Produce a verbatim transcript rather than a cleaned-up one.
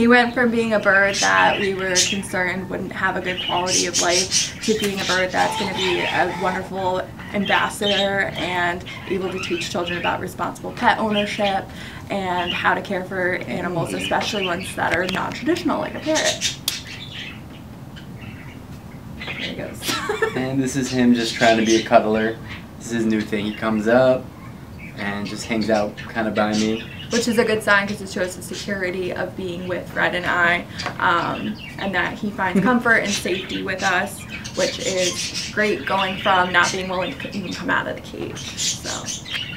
He went from being a bird that we were concerned wouldn't have a good quality of life to being a bird that's going to be a wonderful ambassador and able to teach children about responsible pet ownership and how to care for animals, especially ones that are non-traditional, like a parrot. There he goes. And this is him just trying to be a cuddler. This is his new thing. He comes up and just hangs out kind of by me. Which is a good sign because it shows the security of being with Red and I, um, and that he finds comfort and safety with us, which is great going from not being willing to even come out of the cage. So.